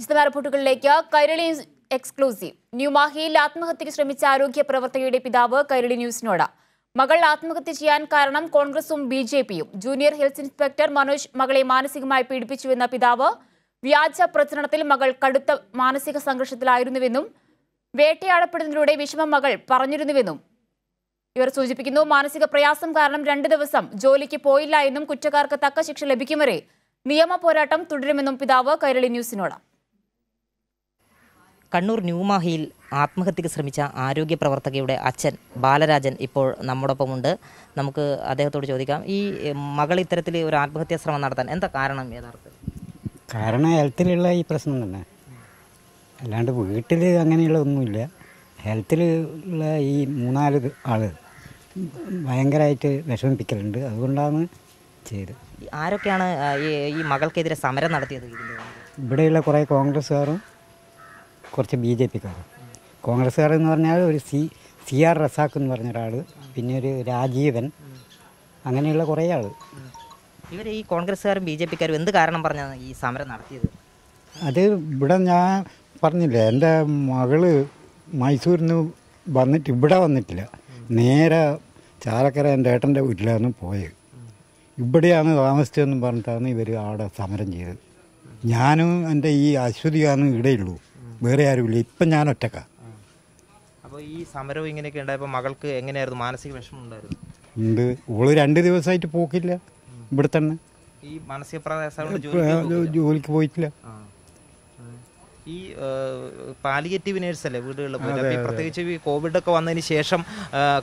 വിശദമായ റിപ്പോർട്ടുകളിലേക്ക് കൈരളി എക്സ്ക്ലൂസീവ്. ന്യൂമാഹിയിൽ ആത്മഹത്യയ്ക്ക് ശ്രമിച്ച ആരോഗ്യ പ്രവർത്തകയുടെ പിതാവ് കൈരളി ന്യൂസിനോട്. മകൾ ആത്മഹത്യ ചെയ്യാൻ കാരണം കോൺഗ്രസും ബിജെപിയും. ജൂനിയർ ഹെൽത്ത് ഇൻസ്പെക്ടർ മനോജ് മകളെ മാനസികമായി പീഡിപ്പിച്ചുവെന്ന പിതാവ് വ്യാജ പ്രചരണത്തിൽ മകൾ കടുത്ത മാനസിക സംഘർഷത്തിലായിരുന്നുവെന്നും വേട്ടയാടപ്പെടുന്നതിലൂടെ വിഷമം മകൾ പറഞ്ഞിരുന്നുവെന്നും ഇവർ സൂചിപ്പിക്കുന്നു. മാനസിക പ്രയാസം കാരണം 2 ദിവസം ജോലിക്ക് പോയില്ല എന്നും കുറ്റക്കാർക്ക് തക്ക ശിക്ഷ ലഭിക്കും വരെ നിയമ പോരാട്ടം തുടരുമെന്നും പിതാവ് കൈരളി ന്യൂസിനോട്. കണ്ണൂർ ന്യൂമാഹിയിൽ ആത്മഹത്യക്ക് ശ്രമിച്ച ആരോഗ്യ പ്രവർത്തകയുടെ അച്ഛൻ ബാലരാജൻ ഇപ്പോൾ നമ്മോടൊപ്പമുണ്ട്. നമുക്ക് അദ്ദേഹത്തോട് ചോദിക്കാം, ഈ മകൾ ഇത്തരത്തിൽ ഒരു ആത്മഹത്യാ ശ്രമം നടത്താൻ എന്താ കാരണം? യഥാർത്ഥത്തിൽ കാരണം ഹെൽത്തിലുള്ള ഈ പ്രശ്നം തന്നെ, അല്ലാണ്ട് വീട്ടിൽ അങ്ങനെയുള്ള ഒന്നുമില്ല. ഹെൽത്തിൽ ഉള്ള ഈ 3-4 ആൾ ഭയങ്കരമായിട്ട് വിഷമിപ്പിക്കലുണ്ട്, അതുകൊണ്ടാണ് ചെയ്തത്. ആരൊക്കെയാണ് ഈ മകൾക്കെതിരെ സമരം നടത്തിയത്? ഇവിടെയുള്ള കുറേ കോൺഗ്രസ്സുകാരും കുറച്ച് ബി ജെ പിക്കാരും. കോൺഗ്രസ്സുകാരെന്ന് പറഞ്ഞാൽ ഒരു സി ആർ റസാഖ് എന്ന് പറഞ്ഞ ഒരാൾ, പിന്നെ ഒരു രാജീവൻ, അങ്ങനെയുള്ള കുറേ ആൾ. ഇവർ ഈ കോൺഗ്രസ്സുകാരും ബി ജെ പിക്കാരും എന്ത് കാരണം പറഞ്ഞാണ് ഈ സമരം നടത്തിയത്? അത് ഇവിടെ ഞാൻ പറഞ്ഞില്ല, എൻ്റെ മകള് മൈസൂരിൽ നിന്ന് വന്നിട്ട് ഇവിടെ വന്നിട്ടില്ല, നേരെ ചാലക്കര എൻ്റെ ഏട്ടൻ്റെ വീട്ടിലാണ് പോയത്. ഇവിടെയാണ് താമസിച്ചതെന്ന് പറഞ്ഞിട്ടാണ് ഇവർ അവിടെ സമരം ചെയ്തത്. ഞാനും എൻ്റെ ഈ അശ്വതിയാണ് ഇവിടെയുള്ളൂ, വേറെ ആരുമില്ല, ഇപ്പം ഞാൻ ഒറ്റക്ക. അപ്പോൾ ഈ സമരവും ഇങ്ങനെയൊക്കെ ഉണ്ടായപ്പോൾ മകൾക്ക് എങ്ങനെയായിരുന്നു? മാനസിക വിഷമം ഉണ്ടായിരുന്നു. ഉണ്ട്, ഓള് 2 ദിവസമായിട്ട് പോക്കില്ല, ഇവിടെ തന്നെ ഈ മാനസിക ജോലിക്ക് പോയിട്ടില്ല. ഈ പാലിയേറ്റീവ് നേഴ്സല്ലേ വീടുകളിൽ, പ്രത്യേകിച്ച് ഈ കോവിഡൊക്കെ വന്നതിന് ശേഷം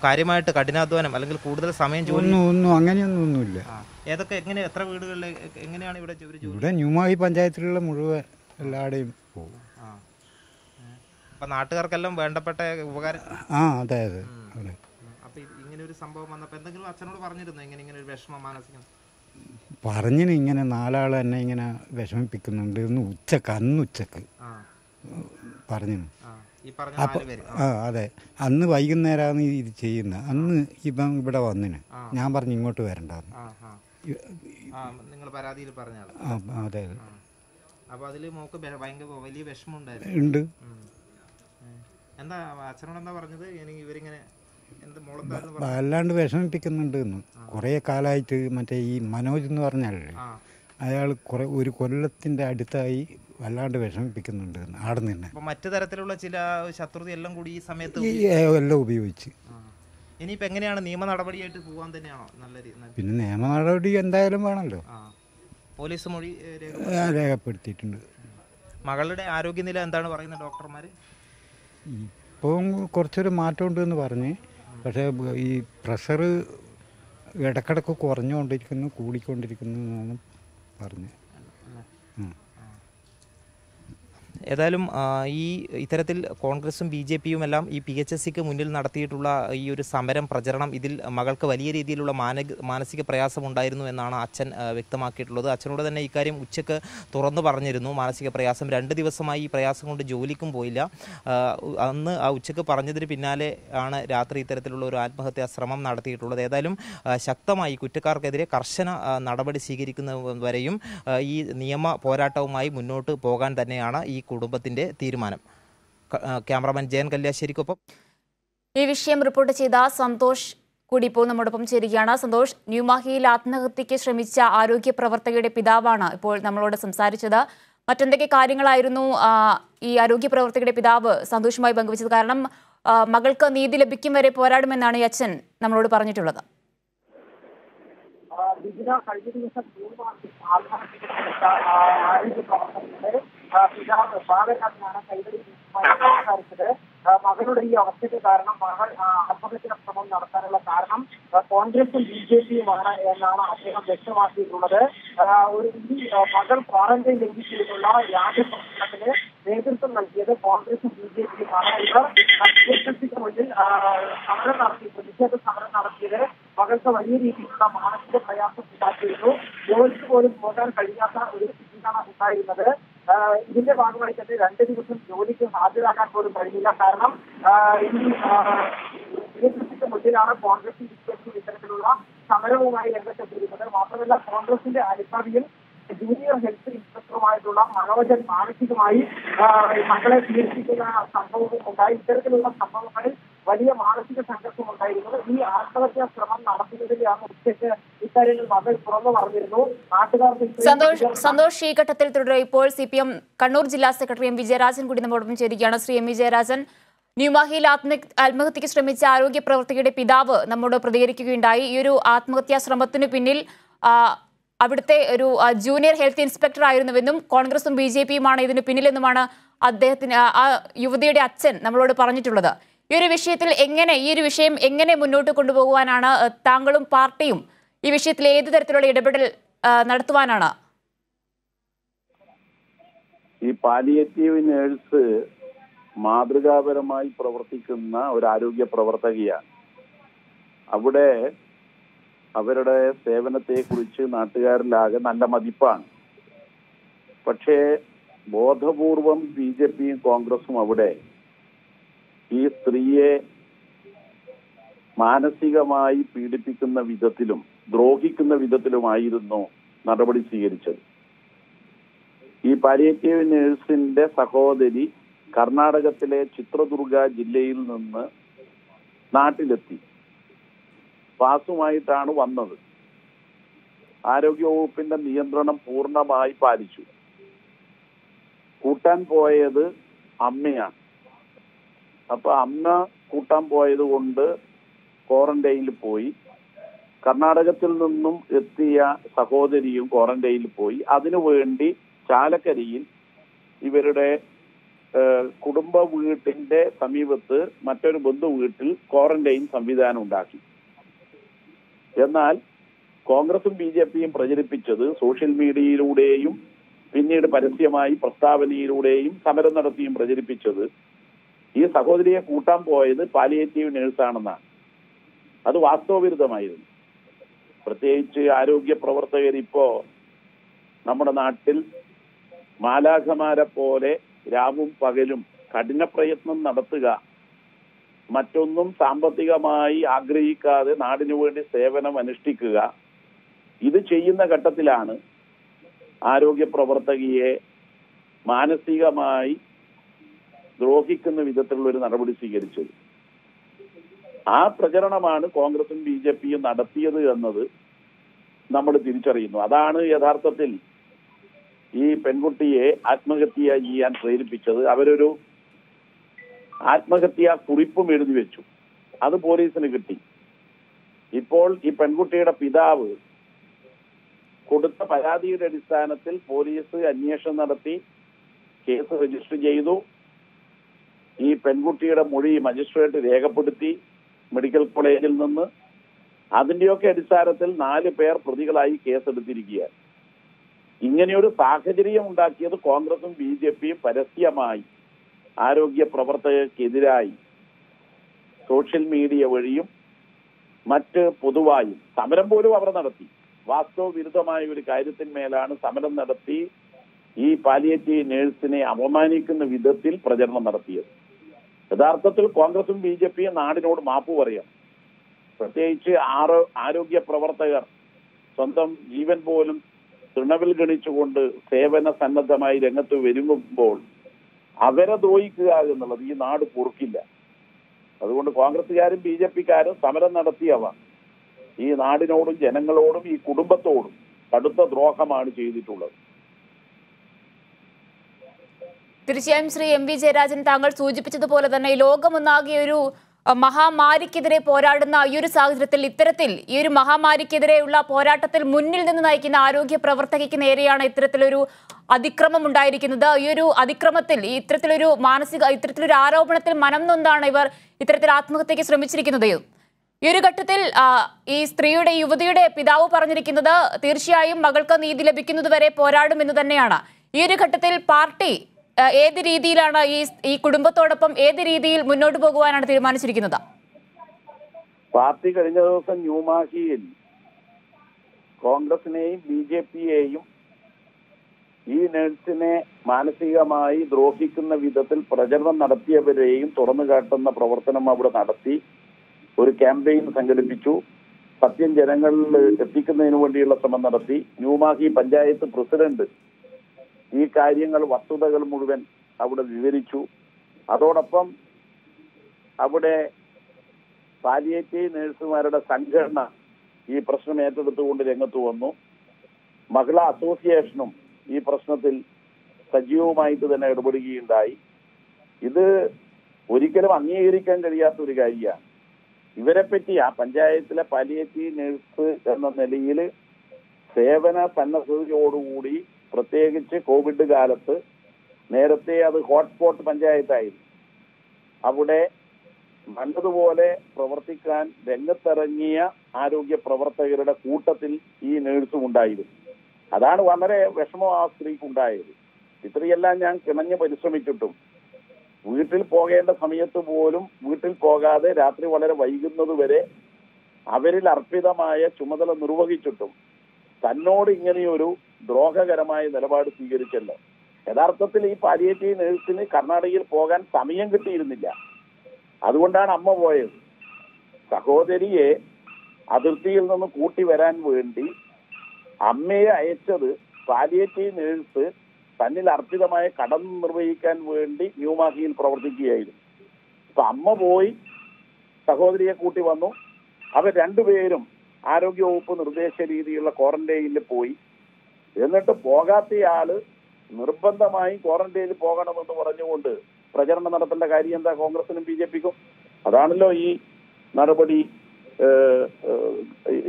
കാര്യമായിട്ട് കഠിനാധ്വാനം അല്ലെങ്കിൽ കൂടുതൽ സമയം ജോലി ഒന്നും അങ്ങനെയൊന്നുമില്ല. ഏതൊക്കെ എങ്ങനെ എത്ര വീടുകളിൽ എങ്ങനെയാണ് ഇവിടെ ഇവിടെ ന്യൂമാഹി പഞ്ചായത്തിലുള്ള മുഴുവൻ എല്ലാവരുടെയും പോകും. അപ്പം നാട്ടുകാർക്കെല്ലാം വേണ്ടപ്പെട്ട ഉപകാരം. ആ അതെ അതെ. അപ്പം ഇങ്ങനെ ഒരു സംഭവം വന്നപ്പോൾ എന്തെങ്കിലും അച്ഛനോട് പറഞ്ഞിരുന്നു? ഇങ്ങനെ ഒരു വിഷമം മാനസികം പറഞ്ഞിന്, ഇങ്ങനെ 4 ആൾ തന്നെ ഇങ്ങനെ വിഷമിപ്പിക്കുന്നുണ്ട് എന്ന് അന്ന് ഉച്ചക്ക് പറഞ്ഞിന്. അപ്പം ആ അതെ, അന്ന് വൈകുന്നേരമാണ് ഇത് ചെയ്യുന്നത്. അന്ന് ഇപ്പം ഇവിടെ വന്നിന്, ഞാൻ പറഞ്ഞു ഇങ്ങോട്ട് വരണ്ടെന്ന്. അതെ ഉണ്ട്. അല്ലാണ്ട് വിഷമിപ്പിക്കുന്നുണ്ട് എന്ന് കുറേ കാലമായിട്ട്. മറ്റേ ഈ മനോജ് എന്ന് പറഞ്ഞാലേ, അയാൾ ഒരു കൊല്ലത്തിൻ്റെ അടുത്തായി വല്ലാണ്ട് വിഷമിപ്പിക്കുന്നുണ്ട് ആടെ നിന്ന്. മറ്റു തരത്തിലുള്ള ചില ശത്രുത എല്ലാം കൂടി ഈ സമയത്ത് എല്ലാം ഉപയോഗിച്ച്. ഇനിയിപ്പോൾ എങ്ങനെയാണ് നിയമ നടപടിയായിട്ട് പോകാൻ തന്നെയാണോ? നല്ല പിന്നെ നിയമ നടപടി എന്തായാലും വേണമല്ലോ. പോലീസ് മൊഴി രേഖപ്പെടുത്തിയിട്ടുണ്ട്. മകളുടെ ആരോഗ്യനില എന്താണ് പറയുന്നത് ഡോക്ടർമാർ? ഇപ്പം കുറച്ചൊരു മാറ്റമുണ്ട് എന്ന് പറഞ്ഞ്, പക്ഷേ ഈ പ്രഷർ ഇടക്കിടക്ക് കുറഞ്ഞുകൊണ്ടിരിക്കുന്നു കൂടിക്കൊണ്ടിരിക്കുന്നു എന്നാണ് പറഞ്ഞ്. ഏതായാലും ഈ ഇത്തരത്തിൽ കോൺഗ്രസും ബി ജെ പിയും എല്ലാം ഈ PHSCക്ക് മുന്നിൽ നടത്തിയിട്ടുള്ള ഈ ഒരു സമരം പ്രചരണം, ഇതിൽ മകൾക്ക് വലിയ രീതിയിലുള്ള മാനസിക പ്രയാസമുണ്ടായിരുന്നു എന്നാണ് അച്ഛൻ വ്യക്തമാക്കിയിട്ടുള്ളത്. അച്ഛനോട് തന്നെ ഇക്കാര്യം ഉച്ചയ്ക്ക് തുറന്നു പറഞ്ഞിരുന്നു. മാനസിക പ്രയാസം 2 ദിവസമായി ഈ പ്രയാസം കൊണ്ട് ജോലിക്കും പോയില്ല. അന്ന് ആ ഉച്ചയ്ക്ക് പറഞ്ഞതിന് പിന്നാലെ ആണ് രാത്രി ഇത്തരത്തിലുള്ള ഒരു ആത്മഹത്യാ ശ്രമം നടത്തിയിട്ടുള്ളത്. ഏതായാലും ശക്തമായി കുറ്റക്കാർക്കെതിരെ കർശന നടപടി സ്വീകരിക്കുന്നവരെയും ഈ നിയമ പോരാട്ടവുമായി മുന്നോട്ട് പോകാൻ തന്നെയാണ് ഈ കുടുംബത്തിന്റെ തീരുമാനം. ക്യാമറമാൻ ജയൻ കല്യാശ്ശേരിക്കൊപ്പം ഈ വിഷയം റിപ്പോർട്ട് ചെയ്ത സന്തോഷ് കൂടി ഇപ്പോൾ നമ്മോടൊപ്പം ചേരുകയാണ്. സന്തോഷ്, ന്യൂമാഹിയിൽ ആത്മഹത്യയ്ക്ക് ശ്രമിച്ച ആരോഗ്യ പ്രവർത്തകയുടെ പിതാവാണ് ഇപ്പോൾ നമ്മളോട് സംസാരിച്ചത്. മറ്റെന്തൊക്കെ കാര്യങ്ങളായിരുന്നു ഈ ആരോഗ്യ പ്രവർത്തകയുടെ പിതാവ് സന്തോഷുമായി പങ്കുവച്ചത്? കാരണം മകൾക്ക് നീതി ലഭിക്കും വരെ പോരാടുമെന്നാണ് ഈ അച്ഛൻ നമ്മളോട് പറഞ്ഞിട്ടുള്ളത്. പിതാവ് ബാലരാജനാണ് കൈരളി സംസാരിച്ചത്. മകളുടെ ഈ അവസ്ഥയ്ക്ക് കാരണം, മകൾ ആത്മഹത്യാ ശ്രമം നടത്താനുള്ള കാരണം കോൺഗ്രസും ബി ജെ പിയുമാണ് എന്നാണ് അദ്ദേഹം വ്യക്തമാക്കിയിട്ടുള്ളത്. ഈ മകൾ ക്വാറന്റൈൻ ലംഘിച്ചിട്ടുള്ള രാജ്യപ്രശ്നത്തിന് നേതൃത്വം നൽകിയത് കോൺഗ്രസും ബി ജെ പിയുമാണ്. ഇവർ PHSCക്ക് മുന്നിൽ സമരം നടത്തി, പ്രതിഷേധ സമരം നടത്തിയത് മകൾക്ക് വലിയ രീതിയിലുള്ള മാനസിക പ്രയാസം ഉണ്ടാക്കിയിരുന്നു. ജോലിക്ക് പോലും പോകാൻ കഴിയാത്ത ഒരു സ്ഥിതിയാണ് ഉണ്ടായിരുന്നത്. ഇതിന്റെ ഭാഗമായി തന്നെ 2 ദിവസം ജോലിക്ക് ഹാജരാക്കാൻ പോലും കഴിഞ്ഞില്ല. കാരണം PHSCക്ക് മുന്നിലാണ് കോൺഗ്രസ് ഇത്തരത്തിലുള്ള സമരവുമായി രംഗത്തെത്തിയിരിക്കുന്നത്. മാത്രമല്ല കോൺഗ്രസിന്റെ അനുഭാവിയിൽ ജൂനിയർ ഹെൽത്ത് ഇൻസ്പെക്ടറുമായിട്ടുള്ള മനോജൻ മാനസികമായി മകളെ പീഡിപ്പിക്കുന്ന സംഭവവും ഉണ്ടായി. ഇത്തരത്തിലുള്ള സംഭവങ്ങളിൽ വലിയ മാനസിക സംഘർഷം ഉണ്ടായിരുന്നു. ഈ ആത്മഹത്യാ ശ്രമം നടത്തുന്നതിലാണ് ഉച്ചയ്ക്ക് ഇക്കാര്യങ്ങൾ മകൾ തുറന്നു പറഞ്ഞിരുന്നു. നാട്ടുകാർക്ക് സന്തോഷ്, ഈ ഘട്ടത്തിൽ തുടരെ ഇപ്പോൾ CPM കണ്ണൂർ ജില്ലാ സെക്രട്ടറി M.V. ജയരാജൻ കൂടി നമ്മോടൊപ്പം ചേരുകയാണ്. ശ്രീ M.V. ജയരാജൻ, ന്യൂമാഹിയിൽ ആത്മഹത്യക്ക് ശ്രമിച്ച ആരോഗ്യ പ്രവർത്തകയുടെ പിതാവ് നമ്മോട് പ്രതികരിക്കുകയുണ്ടായി. ഈ ഒരു ആത്മഹത്യാ ശ്രമത്തിനു പിന്നിൽ അവിടുത്തെ ഒരു ജൂനിയർ ഹെൽത്ത് ഇൻസ്പെക്ടർ ആയിരുന്നുവെന്നും കോൺഗ്രസും BJPയുമാണ് ഇതിന് പിന്നിലെന്നുമാണ് അദ്ദേഹത്തിന്, ആ യുവതിയുടെ അച്ഛൻ നമ്മളോട് പറഞ്ഞിട്ടുള്ളത്. ഈ ഒരു വിഷയത്തിൽ എങ്ങനെ, ഈ ഒരു വിഷയം എങ്ങനെ മുന്നോട്ട് കൊണ്ടുപോകുവാനാണ് താങ്കളും പാർട്ടിയും, ഈ വിഷയത്തിൽ ഏത് തരത്തിലുള്ള ഇടപെടൽ നടത്തുവാനാണ്? ഈ പാലിയേറ്റീവ് നേഴ്സ് മാതൃകാപരമായി പ്രവർത്തിക്കുന്ന ഒരു ആരോഗ്യ പ്രവർത്തകയാണ്. അവിടെ അവരുടെ സേവനത്തെക്കുറിച്ച് നാട്ടുകാരിലാകെ നല്ല മതിപ്പാണ്. പക്ഷേ ബോധപൂർവം BJPയും കോൺഗ്രസും അവിടെ ഈ സ്ത്രീയെ മാനസികമായി പീഡിപ്പിക്കുന്ന വിധത്തിലും ദ്രോഹിക്കുന്ന വിധത്തിലുമായിരുന്നു നടപടി സ്വീകരിച്ചത്. ഈ പാലിയേറ്റീവ് നേഴ്സിന്റെ സഹോദരി കർണാടകത്തിലെ ചിത്രദുർഗ ജില്ലയിൽ നിന്ന് നാട്ടിലെത്തി പാസുമായിട്ടാണ് വന്നത്. ആരോഗ്യവകുപ്പിന്റെ നിയന്ത്രണം പൂർണ്ണമായി പാലിച്ചു. കൂട്ടാൻ പോയത് അമ്മയാണ്. അപ്പൊ അമ്മ കൂട്ടാൻ പോയത് കൊണ്ട് ക്വാറന്റൈനിൽ പോയി. കർണാടകത്തിൽ നിന്നും എത്തിയ സഹോദരിയും ക്വാറന്റൈനിൽ പോയി. അതിനുവേണ്ടി ചാലക്കരയിൽ ഇവരുടെ കുടുംബ വീട്ടിന്റെ സമീപത്ത് മറ്റൊരു ബന്ധു വീട്ടിൽ ക്വാറന്റൈൻ സംവിധാനം ഉണ്ടാക്കി. എന്നാൽ കോൺഗ്രസും BJPയും പ്രചരിപ്പിച്ചത് സോഷ്യൽ മീഡിയയിലൂടെയും പിന്നീട് പരസ്യമായി പ്രസ്താവനയിലൂടെയും സമരം നടത്തിയും പ്രചരിപ്പിച്ചത് ഈ സഹോദരിയെ കൂട്ടാൻ പോയത് പാലിയേറ്റീവ് നേഴ്സാണെന്നാണ്. അത് വാസ്തവവിരുദ്ധമായിരുന്നു. പ്രത്യേകിച്ച് ആരോഗ്യ പ്രവർത്തകരിപ്പോ നമ്മുടെ നാട്ടിൽ മാലാഖമാരെ പോലെ രാവും പകലും കഠിന പ്രയത്നം നടത്തുക, മറ്റൊന്നും സാമ്പത്തികമായി ആഗ്രഹിക്കാതെ നാടിനു വേണ്ടി സേവനം അനുഷ്ഠിക്കുക, ഇത് ചെയ്യുന്ന ഘട്ടത്തിലാണ് ആരോഗ്യ പ്രവർത്തകയെ മാനസികമായി ദ്രോഹിക്കുന്ന വിധത്തിലുള്ള ഒരു നടപടി സ്വീകരിച്ചത്. ആ പ്രചരണമാണ് കോൺഗ്രസും BJPയും നടത്തിയത് എന്നത് നമ്മൾ തിരിച്ചറിയുന്നു. അതാണ് യഥാർത്ഥത്തിൽ ഈ പെൺകുട്ടിയെ ആത്മഹത്യ ചെയ്യാൻ പ്രേരിപ്പിച്ചത്. അവരൊരു ആത്മഹത്യാ കുറിപ്പും എഴുതി വെച്ചു. അത് പോലീസിന് കിട്ടി. ഇപ്പോൾ ഈ പെൺകുട്ടിയുടെ പിതാവ് കൊടുത്ത പരാതിയുടെ അടിസ്ഥാനത്തിൽ പോലീസ് അന്വേഷണം നടത്തി കേസ് രജിസ്റ്റർ ചെയ്തു. ഈ പെൺകുട്ടിയുടെ മൊഴി മജിസ്ട്രേറ്റ് രേഖപ്പെടുത്തി മെഡിക്കൽ കോളേജിൽ നിന്ന്. അതിന്റെയൊക്കെ അടിസ്ഥാനത്തിൽ 4 പേർ പ്രതികളായി കേസെടുത്തിരിക്കുകയാണ്. ഇങ്ങനെയൊരു സാഹചര്യം ഉണ്ടാക്കിയത് കോൺഗ്രസും BJPയും പരസ്യമായി ആരോഗ്യ പ്രവർത്തകർക്കെതിരായി സോഷ്യൽ മീഡിയ വഴിയും മറ്റ് പൊതുവായും സമരം പോലും അവർ നടത്തി. വാസ്തവ വിരുദ്ധമായ ഒരു കാര്യത്തിന്മേലാണ് സമരം നടത്തി ഈ പാലിയേറ്റീവ് നേഴ്സിനെ അപമാനിക്കുന്ന വിധത്തിൽ പ്രചരണം നടത്തിയത്. യഥാർത്ഥത്തിൽ കോൺഗ്രസും BJPയും നാടിനോട് മാപ്പ് പറയണം. പ്രത്യേകിച്ച് ആരോഗ്യ പ്രവർത്തകർ സ്വന്തം ജീവൻ പോലും തൃണവിൽ ഗണിച്ചുകൊണ്ട് സേവന സന്നദ്ധമായി രംഗത്ത് വരുമ്പോൾ അവരെ ദ്രോഹിക്കുക എന്നുള്ളത് ഈ നാട് പൊറുക്കില്ല. അതുകൊണ്ട് കോൺഗ്രസുകാരും BJPക്കാരും സമരം നടത്തിയവ ഈ നാടിനോടും ജനങ്ങളോടും ഈ കുടുംബത്തോടും കടുത്ത ദ്രോഹമാണ് ചെയ്തിട്ടുള്ളത്. തീർച്ചയായും ശ്രീ M.V. ജയരാജൻ, താങ്കൾ സൂചിപ്പിച്ചതുപോലെ തന്നെ ലോകമൊന്നാകെ ഒരു മഹാമാരിക്കെതിരെ പോരാടുന്ന ഈ ഒരു സാഹചര്യത്തിൽ ഇത്തരത്തിൽ ഈ ഒരു മഹാമാരിക്കെതിരെയുള്ള പോരാട്ടത്തിൽ മുന്നിൽ നിന്ന് നയിക്കുന്ന ആരോഗ്യ പ്രവർത്തകയ്ക്ക് നേരെയാണ് ഇത്തരത്തിലൊരു അതിക്രമം ഉണ്ടായിരിക്കുന്നത്. ഈ ഒരു അതിക്രമത്തിൽ, ഇത്തരത്തിലൊരു ഇത്തരത്തിലൊരു ആരോപണത്തിൽ മനം നൊന്താണ് ഇവർ ഇത്തരത്തിൽ ആത്മഹത്യക്ക് ശ്രമിച്ചിരിക്കുന്നത്. ഈ ഒരു ഘട്ടത്തിൽ ഈ സ്ത്രീയുടെ, യുവതിയുടെ പിതാവ് പറഞ്ഞിരിക്കുന്നത് തീർച്ചയായും മകൾക്ക് നീതി ലഭിക്കുന്നതുവരെ പോരാടുമെന്ന് തന്നെയാണ്. ഈ ഒരു ഘട്ടത്തിൽ പാർട്ടി ഏത് രീതിയിലാണ് ഈ കുടുംബത്തോടൊപ്പം ഏത് രീതിയിൽ മുന്നോട്ട് പോകുവാനാണ് തീരുമാനിച്ചിരിക്കുന്നത്? പാർട്ടി കഴിഞ്ഞ ദിവസം ന്യൂമാഹിയിൽ കോൺഗ്രസിനെയും BJPയെയും ഈ നേഴ്സിനെ മാനസികമായി ദ്രോഹിക്കുന്ന വിധത്തിൽ പ്രചരണം നടത്തിയവരെയും തുറന്നു കാട്ടുന്ന പ്രവർത്തനം അവിടെ നടത്തി ഒരു ക്യാമ്പയിൻ സംഘടിപ്പിച്ചു. സത്യം ജനങ്ങളിൽ എത്തിക്കുന്നതിന് വേണ്ടിയുള്ള ശ്രമം നടത്തി. ന്യൂമാഹി പഞ്ചായത്ത് പ്രസിഡന്റ് ഈ കാര്യങ്ങൾ വസ്തുതകൾ മുഴുവൻ അവിടെ വിവരിച്ചു. അതോടൊപ്പം അവിടെ പാലിയേറ്റീവ് നഴ്സുമാരുടെ സംഘടന ഈ പ്രശ്നം ഏറ്റെടുത്തുകൊണ്ട് രംഗത്ത് വന്നു. മഹിളാ അസോസിയേഷനും ഈ പ്രശ്നത്തിൽ സജീവമായിട്ട് തന്നെ ഇടപെടുകയുണ്ടായി. ഇത് ഒരിക്കലും അംഗീകരിക്കാൻ കഴിയാത്ത ഒരു കാര്യമാണ്. ഇവരെപ്പറ്റി ആ പഞ്ചായത്തിലെ പാലിയേറ്റീവ് നഴ്സ് എന്ന നിലയിൽ സേവന സന്നദ്ധതയോടുകൂടി, പ്രത്യേകിച്ച് കോവിഡ് കാലത്ത്, നേരത്തെ അത് ഹോട്ട്സ്പോട്ട് പഞ്ചായത്തായിരുന്നു, അവിടെ നല്ലതുപോലെ പ്രവർത്തിക്കാൻ രംഗത്തിറങ്ങിയ ആരോഗ്യ പ്രവർത്തകരുടെ കൂട്ടത്തിൽ ഈ നേഴ്സും ഉണ്ടായിരുന്നു. അതാണ് വളരെ വിഷമം ആ സ്ത്രീക്കുണ്ടായത്. ഇത്രയെല്ലാം ഞാൻ കിണഞ്ഞ് പരിശ്രമിച്ചിട്ടും വീട്ടിൽ പോകേണ്ട സമയത്ത് പോലും വീട്ടിൽ പോകാതെ രാത്രി വളരെ വൈകുന്നത് വരെ അവരിൽ അർപ്പിതമായ ചുമതല നിർവഹിച്ചിട്ടും തന്നോട് ഇങ്ങനെയൊരു ദ്രോഹകരമായ നിലപാട് സ്വീകരിച്ചല്ലോ. യഥാർത്ഥത്തിൽ ഈ പാലിയേറ്റീവ് നേഴ്സിന് കർണാടകയിൽ പോകാൻ സമയം കിട്ടിയിരുന്നില്ല. അതുകൊണ്ടാണ് അമ്മ പോയത്. സഹോദരിയെ അതിർത്തിയിൽ നിന്ന് കൂട്ടി വരാൻ വേണ്ടി അമ്മയെ അയച്ചത് പാലിയേറ്റീവ് നേഴ്സ് തന്നിൽ അർപ്പിതമായ കടന്നു നിർവഹിക്കാൻ വേണ്ടി ന്യൂമാഹിയിൽ പ്രവർത്തിക്കുകയായിരുന്നു. അപ്പൊ അമ്മ പോയി സഹോദരിയെ കൂട്ടി വന്നു. അവർ രണ്ടുപേരും ആരോഗ്യവകുപ്പ് നിർദ്ദേശ രീതിയിലുള്ള ക്വാറന്റൈനിൽ പോയി. എന്നിട്ട് പോകാത്തയാള് നിർബന്ധമായി ക്വാറന്റൈനിൽ പോകണമെന്ന് പറഞ്ഞുകൊണ്ട് പ്രചരണം നടത്തേണ്ട കാര്യം എന്താ കോൺഗ്രസിനും ബി ജെ പിക്കും? അതാണല്ലോ ഈ നടപടി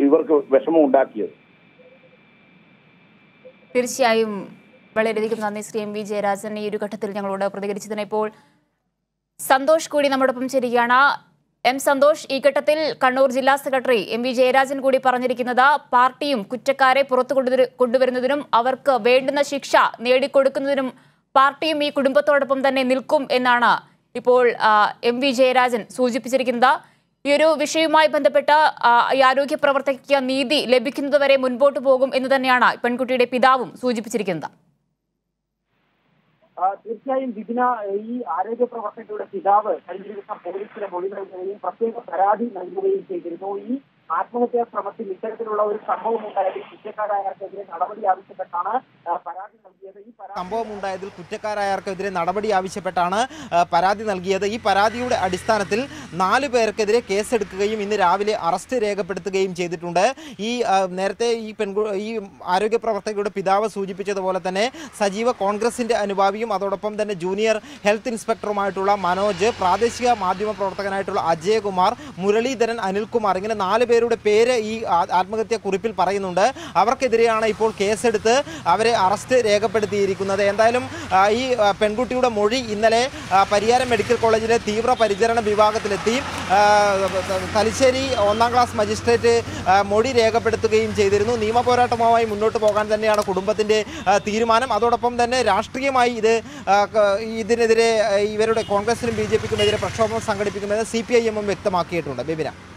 ഇവർക്ക് വിഷമം ഉണ്ടാക്കിയത്. തീർച്ചയായും വളരെയധികം നന്ദി ശ്രീ എം.വി. ജയരാജൻ ഈ ഒരു ഘട്ടത്തിൽ ഞങ്ങളോട് പ്രതികരിച്ചതിന്. ഇപ്പോൾ സന്തോഷ് കൂടി നമ്മോടൊപ്പം ചേരുകയാണ്. എം സന്തോഷ്, ഈ ഘട്ടത്തിൽ കണ്ണൂർ ജില്ലാ സെക്രട്ടറി എം.വി. ജയരാജൻ കൂടി പറഞ്ഞിരിക്കുന്നത് പാർട്ടിയും കുറ്റക്കാരെ പുറത്തു കൊണ്ടുവരുന്നതിനും അവർക്ക് വേണ്ടുന്ന ശിക്ഷ നേടിക്കൊടുക്കുന്നതിനും പാർട്ടിയും ഈ കുടുംബത്തോടൊപ്പം തന്നെ നിൽക്കും എന്നാണ് ഇപ്പോൾ എം.വി. ജയരാജൻ സൂചിപ്പിച്ചിരിക്കുന്നത്. ഈ ഒരു വിഷയവുമായി ബന്ധപ്പെട്ട് ഈ ആരോഗ്യ പ്രവർത്തകയ്ക്ക് നീതി ലഭിക്കുന്നതുവരെ മുൻപോട്ട് പോകും എന്ന് തന്നെയാണ് പെൺകുട്ടിയുടെ പിതാവും സൂചിപ്പിച്ചിരിക്കുന്നത്. തീർച്ചയായും ദിദിന, ഈ ആരോഗ്യ പ്രവർത്തകരുടെ പിതാവ് കഴിഞ്ഞ ദിവസം പോലീസിലെ മൊഴി നൽകുകയും പ്രത്യേക പരാതി നൽകുകയും ചെയ്തിരുന്നു. ഈ ആത്മഹത്യാ ശ്രമത്തിൽ ഇത്തരത്തിലുള്ള ഒരു സംഭവം ഉണ്ടായതിൽ കുറ്റക്കാരായവർക്കെതിരെ നടപടി ആവശ്യപ്പെട്ടാണ് പരാതി നൽകിയത്. ഈ സംഭവം ഉണ്ടായതിൽ കുറ്റക്കാരായവർക്കെതിരെ നടപടി ആവശ്യപ്പെട്ടാണ് പരാതി നൽകിയത്. ഈ പരാതിയുടെ അടിസ്ഥാനത്തിൽ 4 പേർക്കെതിരെ കേസെടുക്കുകയും ഇന്ന് രാവിലെ അറസ്റ്റ് രേഖപ്പെടുത്തുകയും ചെയ്തിട്ടുണ്ട്. ഈ നേരത്തെ ഈ ആരോഗ്യ പ്രവർത്തകരുടെ പിതാവ് സൂചിപ്പിച്ചതുപോലെ തന്നെ സജീവ കോൺഗ്രസിൻ്റെ അനുഭാവിയും അതോടൊപ്പം തന്നെ ജൂനിയർ ഹെൽത്ത് ഇൻസ്പെക്ടറുമായിട്ടുള്ള മനോജ്, പ്രാദേശിക മാധ്യമ പ്രവർത്തകനായിട്ടുള്ള അജയകുമാർ, മുരളീധരൻ, അനിൽകുമാർ, ഇങ്ങനെ 4 പേരുടെ പേര് ഈ ആത്മഹത്യാ കുറിപ്പിൽ പറയുന്നുണ്ട്. അവർക്കെതിരെയാണ് ഇപ്പോൾ കേസെടുത്ത് അവരെ അറസ്റ്റ് രേഖപ്പെടുത്തിയിരിക്കുന്നത്. എന്തായാലും ഈ പെൺകുട്ടിയുടെ മൊഴി ഇന്നലെ പരിയാരം മെഡിക്കൽ കോളേജിലെ തീവ്ര പരിചരണ വിഭാഗത്തിലെത്തി തലശ്ശേരി 1ാം ക്ലാസ് മജിസ്ട്രേറ്റ് മൊഴി രേഖപ്പെടുത്തുകയും ചെയ്തിരുന്നു. നിയമപോരാട്ടവുമായി മുന്നോട്ട് പോകാൻ തന്നെയാണ് കുടുംബത്തിൻ്റെ തീരുമാനം. അതോടൊപ്പം തന്നെ രാഷ്ട്രീയമായി ഇതിനെതിരെ ഇവരുടെ കോൺഗ്രസിനും ബി ജെ പിക്കുമെതിരെ പ്രക്ഷോഭം സംഘടിപ്പിക്കുമെന്ന് CPIM വ്യക്തമാക്കിയിട്ടുണ്ട്. ബിബിന